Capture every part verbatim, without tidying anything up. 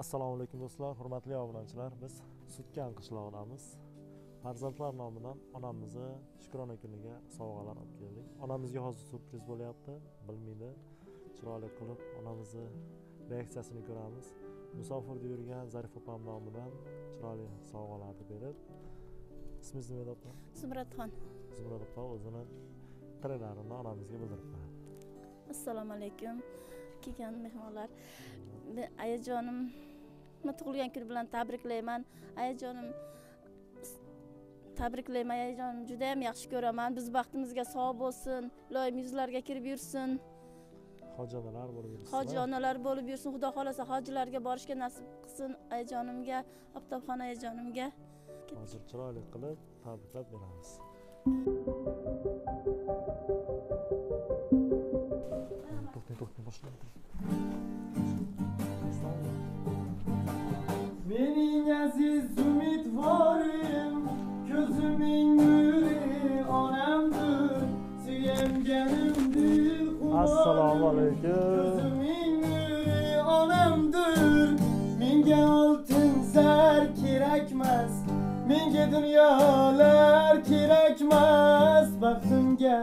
Assalomu alaykum do'stlar, hurmatli obunachilar. Biz Sutkan qishlog'idamiz. Farzandlar nomidan onamizni Shukrona kuniga sovg'alar olib keldik. Onamizga hozir surpriz bo'lyapti. Bilmaydi. Chiroyli qilib onamizni reaksiyasini ko'ramiz. Musofirda yurgan Zarif opam nomidan chiroyli sovg'alarni berib. İsmingiz nima deb? Zumradxon. Zumradxon o'zini qiralarini onamizga bildirib qo'yadi. Assalomu alaykum. Kelgan mehmonlar, ayajonimni tug'ilgan kun bilan tabriklayman. Ayajonim tabriklayman. Ayajonim juda ham yaxshi ko'raman. Biz baxtimizga sog' bo'lsin, loyim yuzlarga kirib yursin. Hojonalar bo'lib yursin. Hojonalar bo'lib yursin. Xudo xolasa hojilarga borishga nasib qilsin ayajonimga, Abtobxon ayajonimga. Hozir chiroyli qilib tabriklab beramiz. Mening aziz umidvorim, ko'zimning nuri onamdir, suyganimdir. Assalomu alaykum. Ko'zimning nuri onamdir. Menga oltin zar kerakmas, menga dunyolar kerakmas. Baxtimga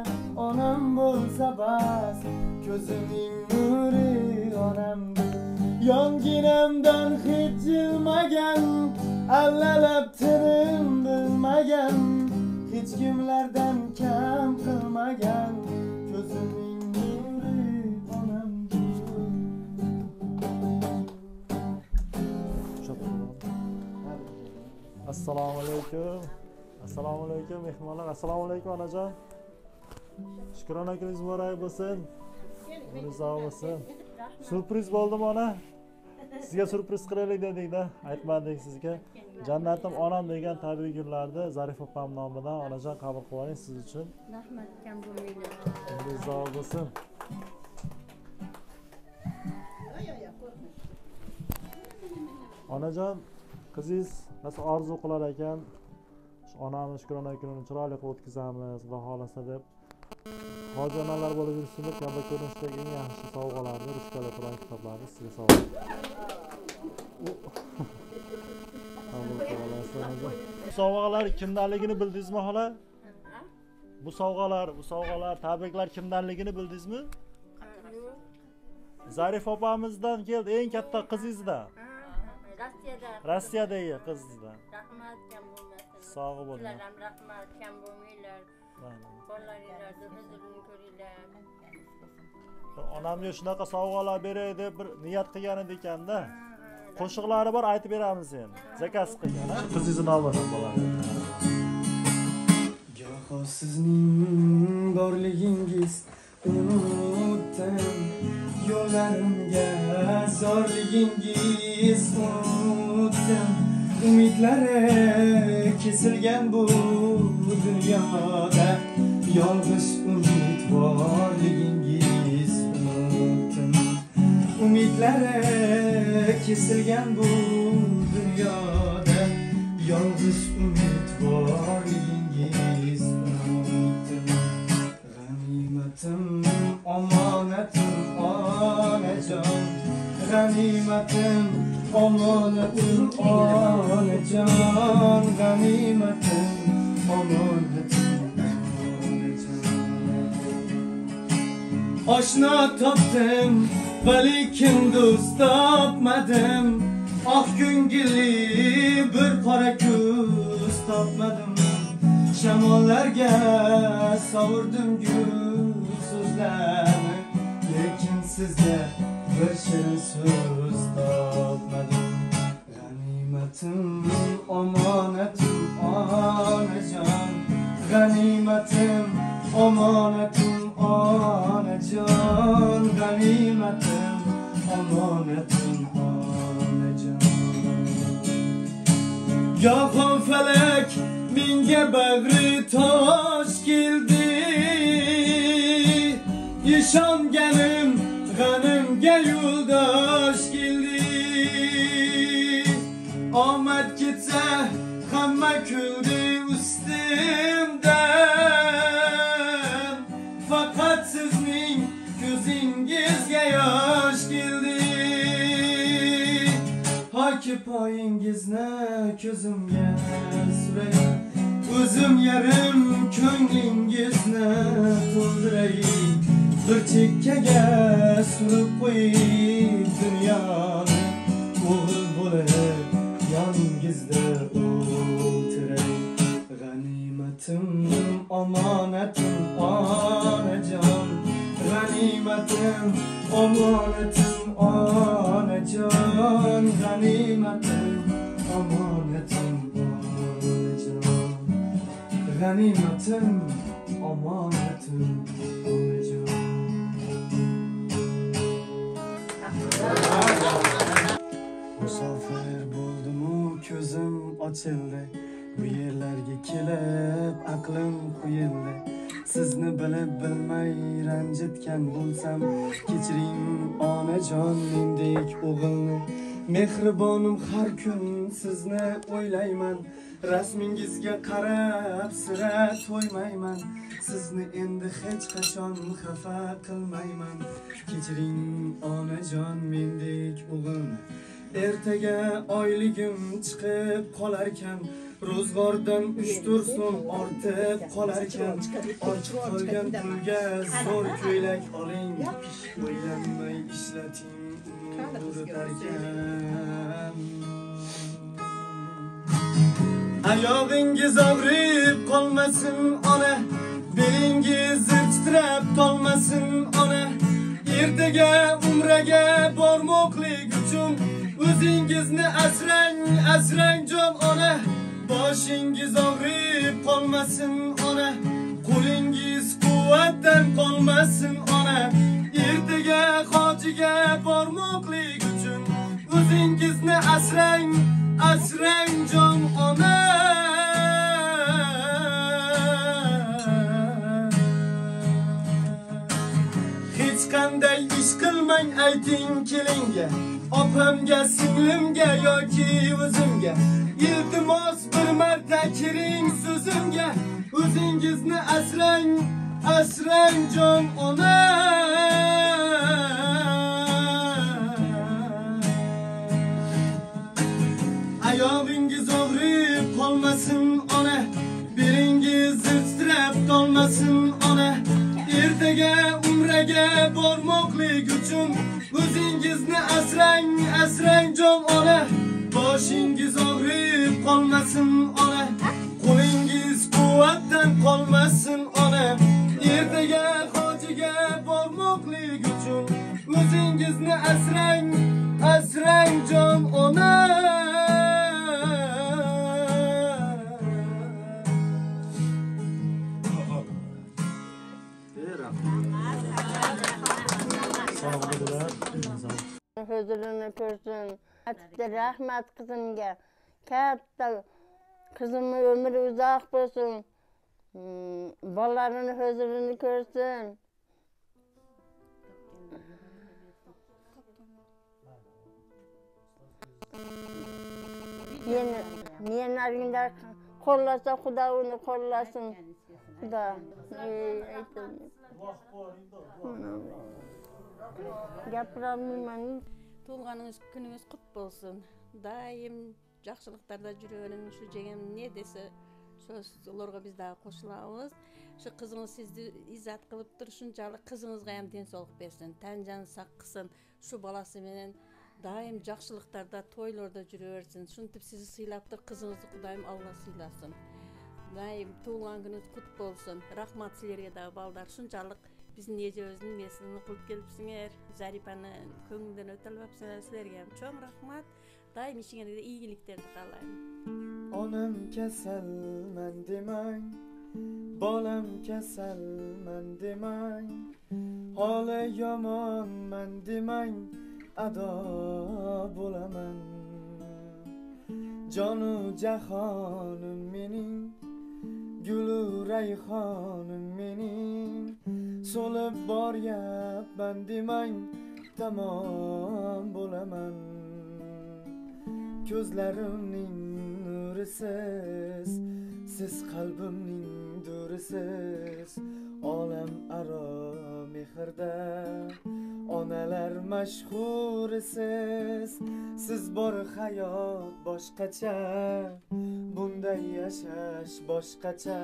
onam bo'lsa bas. Gözümün nuri onamdı, yonginamdan hiç yılmagan, allalab tinim bilmagan, hiç kimlerden kam kılmagan. Gözümün nuri onamdı. Assalomu alaykum. Assalomu alaykum mehmonlar. Assalomu alaykum onajon. Shukrona kuningiz muborak bo'lsin. Sağ olasın. Sürpriz oldu mu ona? Sizge sürpriz kıraylık dedik de. Aytmadık sizge. Canlattım onam degen tabi günlerde Zarif opam nomidan onacan kabul koyayım siz için. Sağ olasın. Onacan kızız nasıl arzu kılarken onamın Shukrona kunini chiroyli qilib o'tkazamiz va xolasa deb hojonalar bo'lib yursinlar, kabi ko'rinishdagi eng yaxshi sovg'alarni ruchkada turgan kitoblarni sizga sovg'a qilamiz. Sovg'alar kimdanligini bildingizmi xola? Bu sovg'alar, bu sovg'alar, tabriklar kimdanligini bildingizmi? Zarif opamizdan keldi, eng katta qizingizdan. Rossiyada. Rossiyadagi qizingizdan. Rahmat kam bo'lmasin. Sog' bo'ling. Sizlarga rahmat kam bo'lmanglar. Onamga shunaqa sovg'alar beray deb bir niyat qilgan ekan-da. Qo'shiqlari bor, aytib beramiz endi. Zakaz qilgan, ha? Qizingizni olmasam bo'ladi. Go'yo sizning borligingiz unutdim, yo'llarimga zorligingiz unutdim, umidlari kesilgan bu dünyada, yalnız umut varligingiz unutdim, umidlere kesilgan bu dünyada, yalnız umut varligingiz unutdim. G'animatim omonatim onajon, g'animatim omonatim onajon, g'animatim oshna topdim, balikim do'st topmadim, oq ko'ngilli bir qora kuz topmadim, shamollarga savurdim gul so'zlarni, lekin sizga bir shirin so'z topmadim. G'animatim omonatim onajon, g'animatim omonatim onajon, g'animatim omonatim onajon. Yolg'on falak menga bag'ri tosh keldi, ishonganim g'animga yo'ldosh keldi. Omad ketsa hamma kuldi ustimdan, faqat sizning ko'zingizga yosh keldi. takip oyingizne közümge süreyim. Özüm yerim köngingizne toldurayım. Bir çekkege sürüp koyayım dünyanı. Oğul bo'lib yoningizda o'tirayim. G'animatim, omonatim, onajon. G'animatim, omonatim, onajon. G'animatim, omonatim, onajon. G'animatim, omonatim, onajon. Musafir bo'ldim-u ko'zim ochildi. Bu yerlarga kelib aqlim quyildi. Sizni bilib bilmay ranjitgan bo'lsam, kechiring onajon mendek o'g'ilni. Mehribonim har kun sizni o'ylayman. Rasmingizga qarab sira to'ymayman. Sizni endi hech qachon xafa qilmayman. Kechiring onajon mendek o'g'ilni. Ertaga oyligim chiqib qolarkan, ro'zg'ordan uch to'rt so'm ortib qolarkan, ochiq qolgan pulga so'r ko'ylak oling, o'ylanmay ishlating o'ratarkan. Oyog'ingiz og'rib qolmasin ona, belingiz titrab qolmasin ona. Ertaga umraga bormoqlik uchun o'zingizni asrang, asrang jon ona. Boshingiz og'rib qolmasin ona, qo'lingiz quvvatdan qolmasin ona. Ertaga hojiga bormoqlik uchun o'zingizni asrang, asrang jon ona. Hech qanday ish qilmang, ayting kelinga, opamga, singlimga yoki o'zimga. İltimos bir marta kiring so'zimga. O'zingizni asrang, asrang jon ona. Oyog'ingiz og'rib qolmasin ona, belingiz titrab qolmasin ona. Ertaga umraga bormoqlik uchun o'zingizni asrang, asrang jon ona. Boshingiz og'rib qolmasin ona, qo'lingiz quvvatdan qolmasin ona. Ertaga hojiga bormoqlik uchun o'zingizni asrang, asrang jon ona. Huzurunu ko'rsin. Katta rahmat qizimga. Katta qizimni umri uzoq bo'lsin. Bolalarini huzurini ko'rsin. Meni meni argindar qo'llasa Xudo uni qo'llasin. Xudo. Gapirolmayman. Tug'aningiz kuningiz qutb bo'lsin. Daim yaxshiliklarda yuraverin. Shu jegim ne desa, so'z ularga biz daha qo'shilamiz. Shu qizingiz sizni izzat qilib tur, shunchalik qizingizga ham densoqlik bersin, tanjon sog' qilsin. Shu balasi bilan daim yaxshiliklarda, to'ylarda yuraversin. Shunday sizni siylab tur, qizingizni Xudoyim Alloh siylasin. Daim tug'an kuningiz qutb bo'lsin. Rahmat sizlarga da baldar. Shunchalik bizim nece özünün meselini kılıp gelipsinler. Zarifa'nı köngülden ötelbapsınlar. Sizlerge hem çok rahmat. Daim işine de iyiliklerdi kalayım. Onam kesel men demeyin, bolam kesel men demeyin, hali yaman men demeyin, adab olaman. Canu cahanım benim, gülü rayhanım benim. Solib boryapman demang, tamom bo'laman. Ko'zlarimning nurisiz, siz qalbimning durisiz. Olam aro mehrda, Onalar mashhursiz, siz bor hayot boshqacha, bunday yashash boshqacha.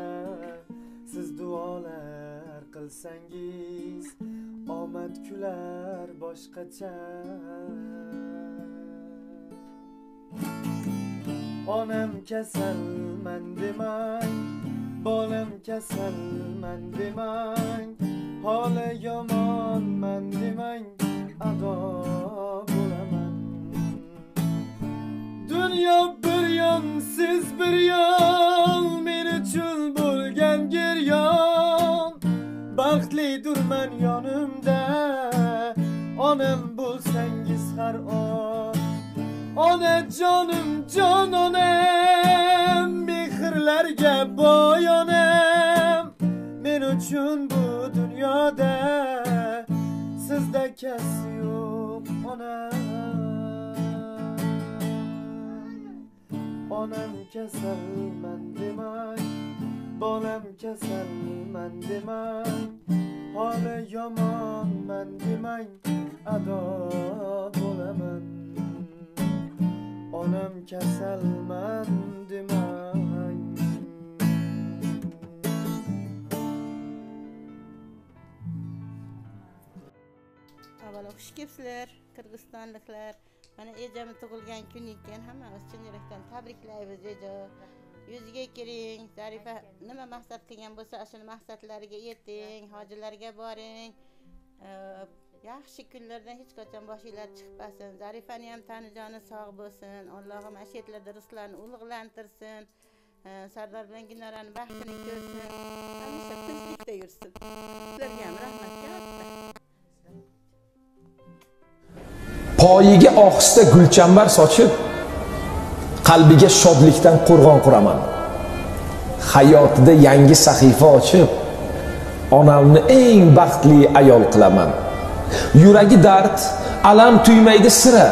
Siz duolar qilsangiz, omad kular boshqacha. Onam kasalman demang, bolam kasalman demang, holi yomonman demang, ado bo'laman. Dunyo bir yon, siz bir yon, men uchun bo'lgan giryon. Baxtli durman yonimda, onam bo'lsangiz har on. Ona canım canonam, mehrlarga boyonam. Men uchun bu dünyada sizde kasi yok onam. Onam kasalman demang, bolam kasalman demang, holi yomonman demang, ado bo'laman. Onam kasalman demang. Avvalo xush kelibsizlar, Qirg'izistonliklar. Mana ejamni tug'ilgan kuni ekan, hammamiz chin yurakdan tabriklaymiz ejo. Yuziga kiring, Zarifa nima maqsad qilgan bo'lsa, o'sha maqsadlariga yeting, hojilarga boring. Yaxshi kunlardan hech qachon boshinglar chiqmasin. Zarifani ham tanijoni sog' bo'lsin. Allohim ashiyatlarda rizqlarini ulug'lantirsin. Sardor bilan Gulnorani baxtini ko'rsin. Hamisha tinchlikda yursin. Sizlarga ham rahmat katta. Poyiga ohista gulchambar sochib, qalbiga shodlikdan qo'rg'on quraman. Hayotida yangi sahifa ochib, onamni eng baxtli ayol qilaman. Yuragi dard, alam tuymaydi sira,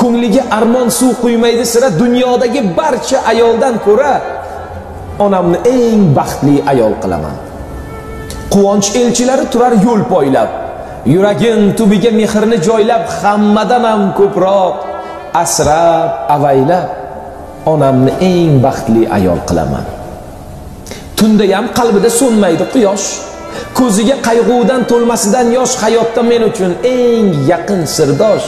ko'ngliga armon suv quymaydi sira. Dunyodagi barcha ayoldan ko'ra onamni eng baxtli ayol qilaman. Quvonch elchilari turar yo'l poylab, yuragin tubiga mehrni joylab, hammadan ham ko'proq asrab avaylab onamni eng baxtli ayol qilaman. Tunda ham qalbida so'nmaydi quyosh, ko'ziga qayg'udan to'lmasidan yosh. Hayotda men uchun eng yaqin sirdosh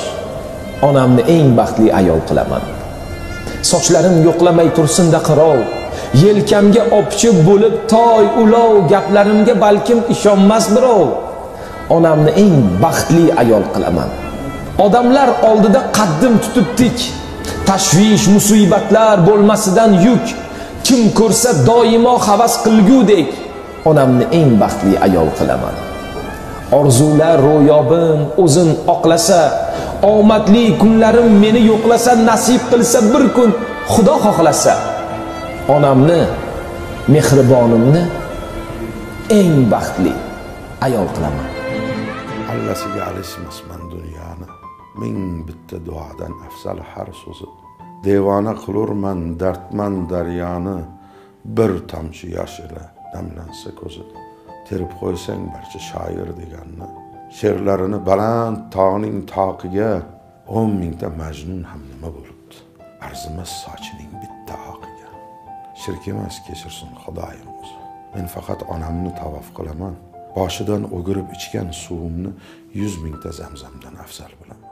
onamni eng baxtli ayol qilaman. Sochlarim yo'qlamay tursin da qirov, yelkamga opchib bo'lib toy ulov. Gaplarimga balkim ishonmas birov, onamni eng baxtli ayol qilaman. Odamlar oldida qaddim tutib tik, tashvish musibatlar bo'lmasidan yuk. Kim ko'rsa doimo havas qilgudek onamni eng baxtli ayol qilaman. Orzular ro'yobim o'zin oqlasa, omadli kunlarim meni yo'qlasa, nasib qilsa bir kun Xudo xohlasa, onamni, mehribonimni eng baxtli ayol qilaman. Allasiga alishmasman dunyoni, ming bitta duodan afzal har so'zi. Devona qilurman dardman daryoni, bir tomchi yosh ila damlansa ko'zi. Terib qo'ysang barcha shoir deganni, she'rlarini baland tog'ning toqiga o'n mingta majnun ham nima bo'libdi, arzimas sochining bitta oqiga. Shirk emas, kechirsin Xudoyim o'zi. Men faqat onamni tavof qilaman, boshidan o'girib ichgan suvimni yuz mingta zamzamdan afzal bilaman.